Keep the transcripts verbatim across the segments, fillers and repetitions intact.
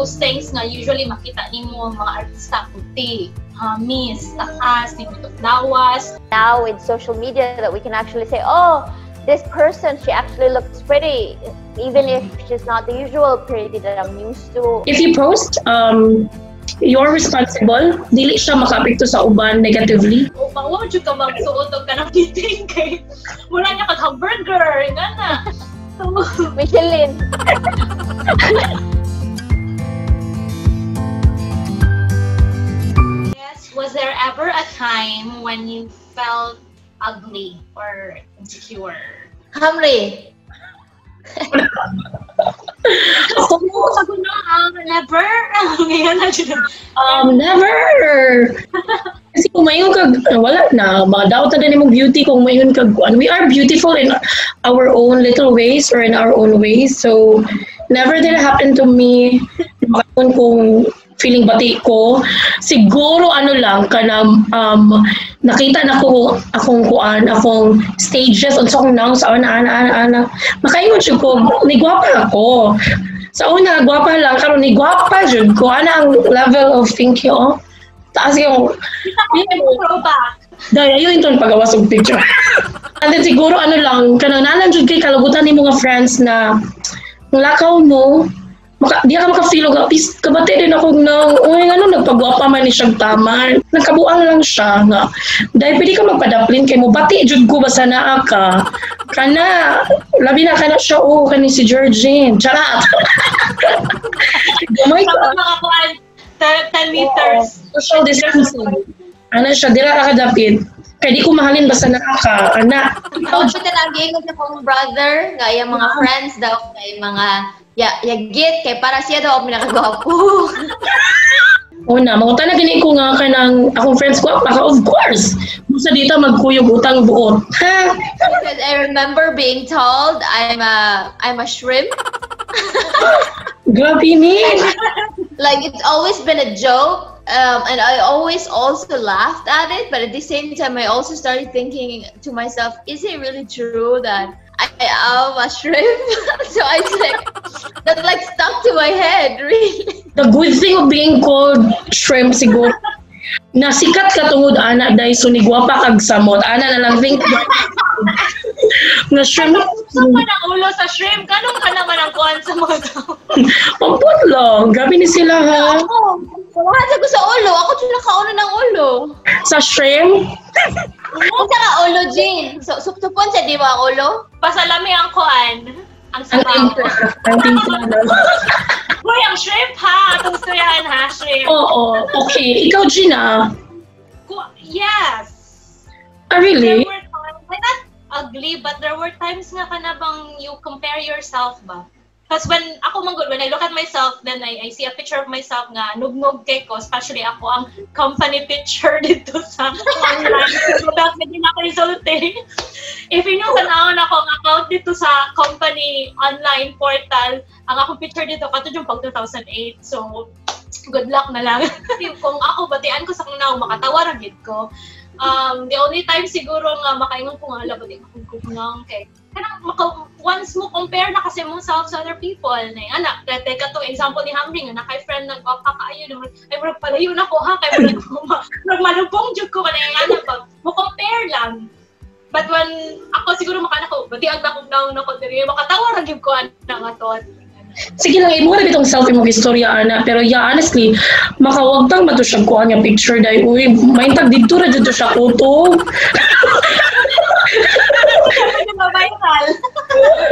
those things nga usually makita nimo mga artista kuti, Hamis, Takas, Nikutok Dawas. Now with social media that we can actually say, oh, this person, she actually looks pretty, even if she's not the usual pretty that I'm used to. If you post, um, you're responsible. Dili siya makapikto sa uban negatively. O bawo jud ka magsuot og kanang kiting kay mura na kag burger ngana. Michelin. Yes, was there ever a time when you felt ugly or insecure? Hamre. Never? Um, never! Kasi kung mayon kag, wala na, madawta din yung beauty kung mayon kag, we are beautiful in our own little ways or in our own ways, so never did it happen to me. Mayon kung feeling bati ko, siguro ano lang, kanam, um, nakita na ko akong kuan, akong stages, on sa akong nouns, ana, ana, ana, ana, makayon siya ko, nigwapa ako. Sa una, gwapa lang, karon ni gwapa jud ko, ana ang level of thinking, oh. Taas yung... Dahil ayun yung pagawas og picture. And then siguro ano lang, kananalan jud kay kalagutan ni mga friends na lakaw mo, maka, di ka makafeel, kapis, kabate din ako na, uy, ano, nagpagwapa man ni siyang taman. Nagkabuang lang siya nga. Dahil pwede ka magpadaplin kay mo, bati jud ko, basa naa ka. Kana, labi na kana siya, oh, kani si Georgine. Charat! Gamay ko. ten meters. Social distancing. Ano siya, di na kadapit. Kaya di ko mahalin, basta naa ka. Anak. Ikaw siya talagay ko sa kong brother, kaya mga friends daw, kaya mga, ya, yagit, kaya para siya daw, pinakagawa po. Una, magutan na gini ko nga ka ng akong friends ko, baka of course, musa dito magkuyog utang buot. Ha? Because I remember being told I'm a, I'm a shrimp. Grabe ni. Like, it's always been a joke, um, and I always also laughed at it, but at the same time, I also started thinking to myself, is it really true that I am a shrimp? So I like, that like stuck to my head, really. The good thing of being called shrimp, siguro, na sikat ka tungod ana dahil sunigwa pa kag samot. Ana na lang think na shrimp. Saan ka ng ulo sa shrimp? Ganun ka naman ang kuhan sa mga tao. Pampun lang. Gabi ni sila, ha? Ako. Wala ko sa ulo. Ako dyan nakaulo ng ulo. Sa shrimp? Ano sa ka ulo, Jane? So, suktupon siya, di ba, ulo? Pasalami ang kuhan. Ang sabaw. Ang Uy, ang shrimp ha! Itong stoyahan ha, shrimp. Oo, okay. Ikaw, Gina? Yes! Ah, really? There were times, I'm not ugly, but there were times nga ka na bang you compare yourself ba? Because when ako manggod, when I look at myself, then I, I see a picture of myself nga, nug-nug kay ko, especially ako ang company picture dito sa online. So, that's hindi na resulting. If you know, tanawon ako ang account dito sa company online portal, ang akong picture dito, kato yung pag two thousand eight. So, good luck na lang. Kung ako, batian ko sa kung na, makatawaran yun ko. Um, the only time siguro nga makaingon ko nga, labatin akong kukunang kay kanang once mo compare na kasi mong self sa other people na yung anak, teka to, example ni Hamring, na kay friend nag-wapa ka, ayun, ay marag pala yun ako ha, kaya marag malubong jug ko ka na yung anak, mo compare lang. But when ako siguro makanak ko, bati ang nakong naong na ko, makatawa na jug ko anak nga to. Sige lang, imura bitong selfie mo historia, ana, pero yeah, honestly, makawagtang matusyag ko ang picture dahil, uy, maintag dito na dito siya ko to. Viral.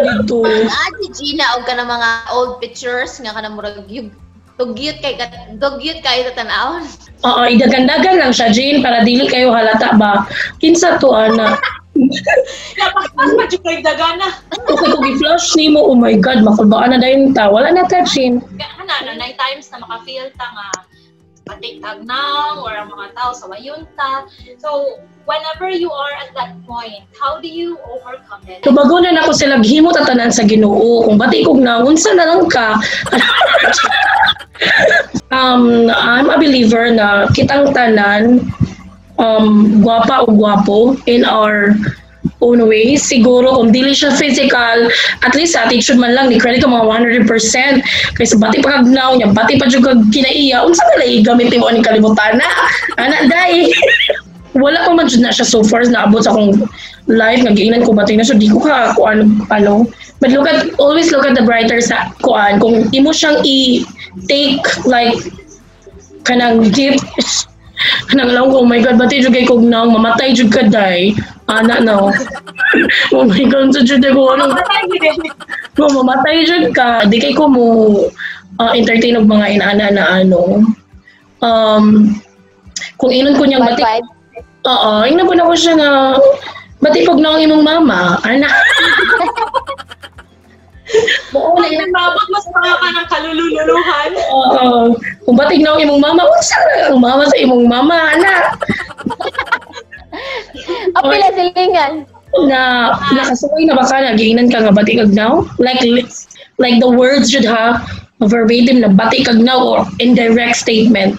Dito. Ate Gina, og kana mga old pictures nga kana murag gyud. Tugyot kay tugyot kay sa tan-awon. Oo, idagandagan lang siya, Jean, para dili kayo halata ba. Kinsa to ana? Napakpas pa jud kay dagana. Kung i-flush nimo, oh my god, makulbaan na dayon ta. Wala na ta, Jean. Ana, na times na maka-feel ta nga patigtag na or ang mga tao sa wayon ta. So, whenever you are at that point, how do you overcome it? Tubagunan ako sila, himo tatanan sa Ginoo. Kung ba't ikog na, unsa na lang ka. um, I'm a believer na kitang tanan, um, guwapa o guwapo in our own way, siguro kung dili siya physical, at least sa attitude man lang ni credit ko mga one hundred percent kaysa bati pa kagnaw niya, bati pa jugag kinaiya, unsa na lay gamitin mo ni kalibutan na ana dai. Wala pa man jud na siya so far naabot sa akong life nga giingnan ko bating na so di ko ka kuan palo. But look at, always look at the brighter sa kuan, kung imo siyang i take like kanang gift kanang lang, oh my god bati jud kay kog nang mamatay jud ka dai ana no. Oh my god jud jud ko ano mamatay jud ka di kay ko mo uh, entertain og mga inana na ano um kung inon ko niyang bati, oo, inon ko na ko siya nga, bati pag na ang imong mama, anak. Oo, na inabot mas mga ka ng kalululuhan. Oo, kung batig na ang imong mama, unsa ang mama sa imong mama, anak. O pila silingan? Na, nakasuway na baka, nagiinan ka nga bati kagnaw? Like, like the words should have verbatim na bati kagnaw or indirect statement.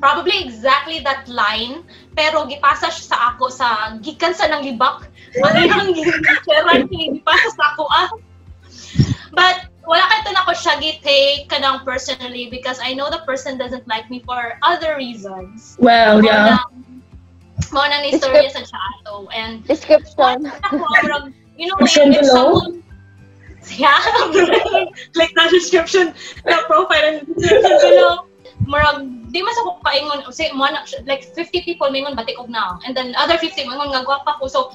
Probably exactly that line, pero gipasa siya sa ako sa gikan sa nang libak. Ano nang gikan gipasa sa ako ah. But wala ka to na ko siya gitake ka nang personally because I know the person doesn't like me for other reasons. Well, yeah. Mo nang istorya sa siya ato and description. You know, if someone yeah, click na description na profile and below. Murag di mas ako kaingon say mo like fifty people mingon batik og na and then other fifty mingon nga gwapa ko so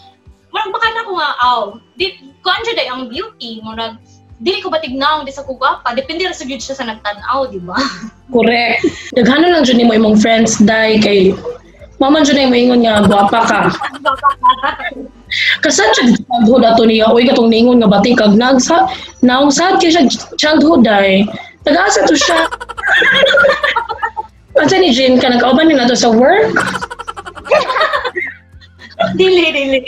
murag baka na ko nga aw di ko anjo day ang beauty murag dili ko batik naong di sa ko gwapa depende ra sa gyud siya sa nagtan-aw di ba correct daghanon lang jud nimo imong friends dai kay mama jud nay moingon nga gwapa ka kasan jud childhood ato niya oy katong ningon nga batik kag nagsa naong sad kay siya childhood dai tagasa to siya. Asa ni Jean ka nag-auban nila to sa work? Dili, dili.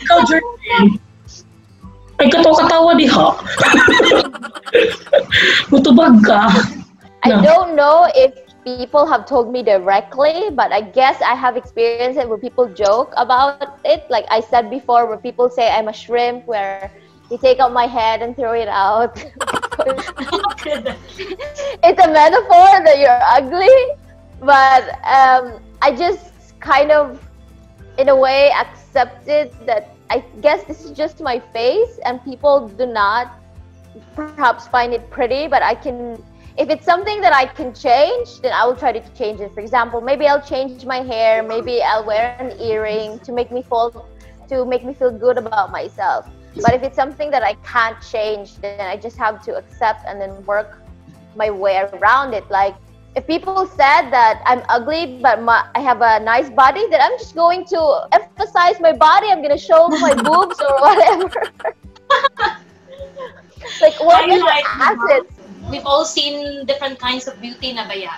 Ikaw, Jean. Ay, katawa-katawa di ha. Mutubag ka. I don't know if people have told me directly, but I guess I have experienced it where people joke about it. Like I said before, where people say I'm a shrimp, where they take out my head and throw it out. It's a metaphor that you're ugly, but um, I just kind of, in a way, accepted that I guess this is just my face and people do not perhaps find it pretty, but I can, if it's something that I can change, then I will try to change it. For example, maybe I'll change my hair, maybe I'll wear an earring to make me fall, to make me feel good about myself. But if it's something that I can't change, then I just have to accept and then work my way around it. Like, if people said that I'm ugly, but my, I have a nice body, then I'm just going to emphasize my body. I'm going to show my boobs or whatever. Like, what is the assets? We've all seen different kinds of beauty, Nabaya.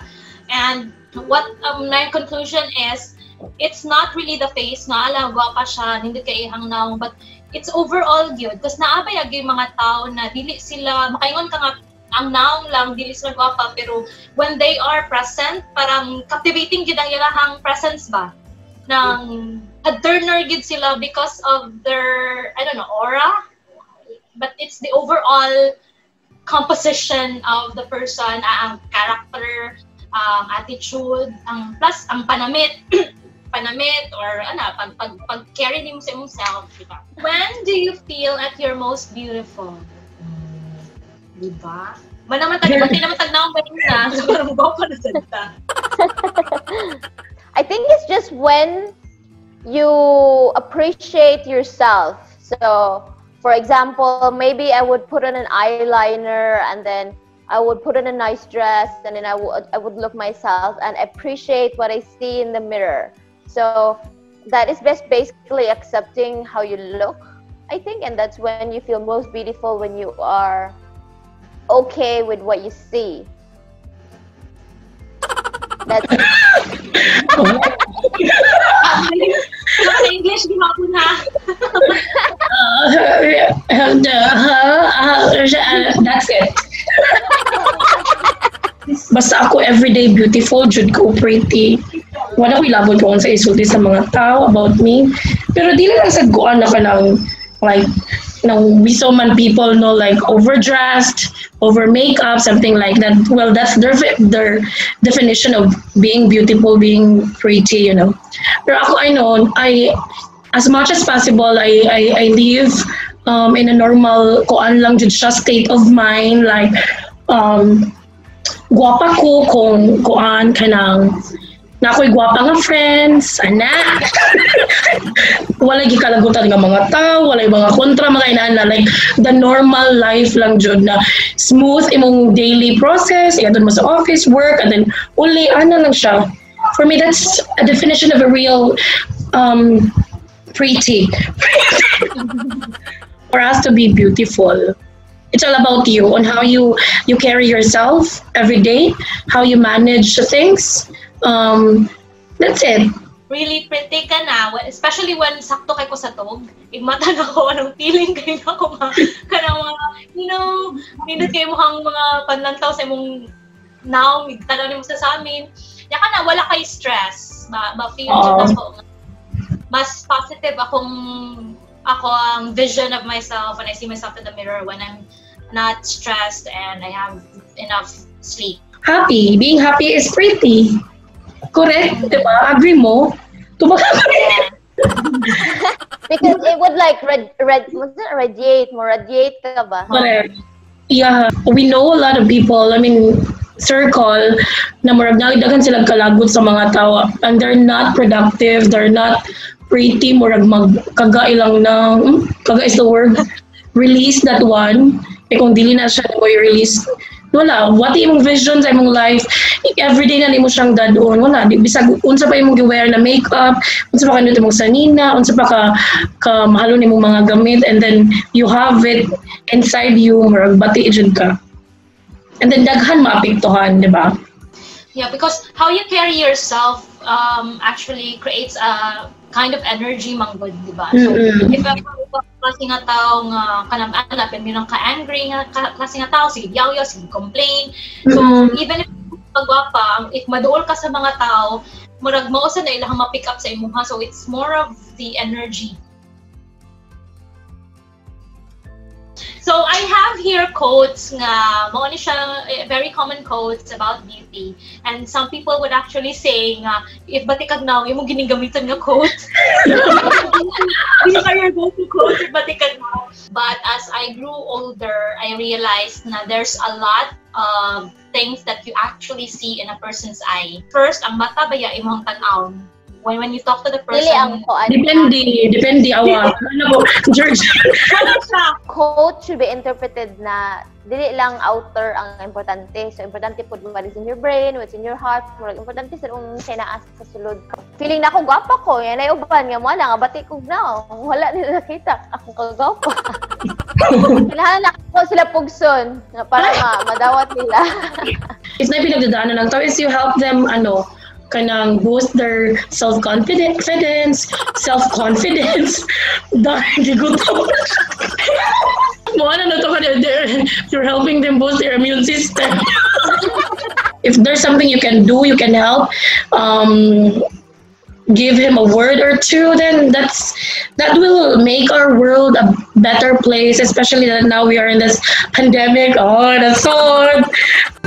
And what um, my conclusion is, it's not really the face. Na ala, guapa siya, hindi kay hangnaw, but it's overall good because naabay agi mga tao na dili sila makaingon ka nga ang naong lang dili sila gwapa pero when they are present parang captivating gid ang ilang presence ba nang adorner gid sila because of their I don't know aura but it's the overall composition of the person ang character ang attitude ang plus ang panamit panamit or ano, pag, pag, pag carry nimo sa imong self, diba? When do you feel at your most beautiful? Diba? Manamatag, pati namatag na akong bayan na, so parang buo ko na salita. I think it's just when you appreciate yourself. So, for example, maybe I would put on an eyeliner and then I would put on a nice dress and then I would, I would look myself and appreciate what I see in the mirror. So that is best basically accepting how you look, I think, and that's when you feel most beautiful, when you are okay with what you see. That's English that's it. Basta ako everyday beautiful, jud ko pretty. Wala ko ilabot ko sa isulti sa mga tao about me. Pero dili lang sad goan na pa ng, like, you know, we so many people know, like, overdressed, over makeup, something like that. Well, that's their their definition of being beautiful, being pretty, you know. Pero ako, I know, I, as much as possible, I, I, I live um, in a normal, koan lang jud siya, state of mind, like, um, guwapa ko kung koan kanang na ako'y guwapa nga friends, anak. Walay gikalagutan nga mga tao, walay mga kontra, mga inaan na, like, the normal life lang jud na smooth imong daily process, iadon mo sa office, work, and then uli, ano lang siya. For me, that's a definition of a real um, pretty. For us to be beautiful. It's all about you, on how you, you carry yourself every day, how you manage things. Um, that's it. Really pretty ka na, especially when sakto kay ko sa tog. Imata na ko anong feeling kayo na ko mga, you know, nindot kayo mukhang mga panlantaw sa imong now, tanaw ni mo sa amin. Yaka na, wala kay stress. Ba-feel ba, ko. Mas positive akong, ako ang vision of myself when I see myself in the mirror, when I'm not stressed and I have enough sleep. Happy. Being happy is pretty. Correct, di ba? Agree mo? Tumakagod. Because it would like red, red, was it radiate? More radiate ka ba? Correct. Yeah, we know a lot of people. I mean, circle na murag nagdagan silang kalagod sa mga tao, and they're not productive. They're not pretty. Murag mag kaga ilang na kaga is the word. Release that one. E kung dili na siya, boy, release. Wala, what imong visions sa imong life, every day na nimo siyang dadon, wala, bisag unsa pa imong giwear na makeup, unsa pa kanindot imong sanina, unsa pa ka, ka mahalon imong mga gamit, and then you have it inside you, murag bati jud ka. And then daghan maapektuhan, di ba? Yeah, because how you carry yourself um, actually creates a kind of energy manggod, di ba? So, mm-hmm. If I'm klase nga tao nga kanam-anap, and minang ka-angry nga klase nga tao, sige yaw-yaw, sige complain. So, mm-hmm. Even if magwapa, if maduol ka sa mga tao, murag mausan na ilang ma-pick up sa imuha. So, it's more of the energy. So, I have here quotes nga, mauni siya, very common quotes about beauty. And some people would actually say nga, if batikag na, yung ginigamitan nga quote. These are your go-to quotes, if batikag na. But as I grew older, I realized na there's a lot of things that you actually see in a person's eye. First, ang mata ba ya imong tan-aw? When, when you talk to the person, really, ko, depende, depende awa. George, quote should be interpreted na dili lang outer ang importante. So importante po what is in your brain, what's in your heart. Murag importante sa kung siya naas sa sulod. Feeling na akong gwapa ko, yan ay uban nga mo lang, abati ko na. Wala nila nakita akong kagwapa. Kailangan na ako sila pugson para ma madawat nila. It's na pinagdadaanan ng tao is you help them ano, kanang boost their self-confidence, self-confidence. You're helping them boost their immune system. If there's something you can do, you can help, um, give him a word or two, then that's that will make our world a better place, especially that now we are in this pandemic. Oh, that's so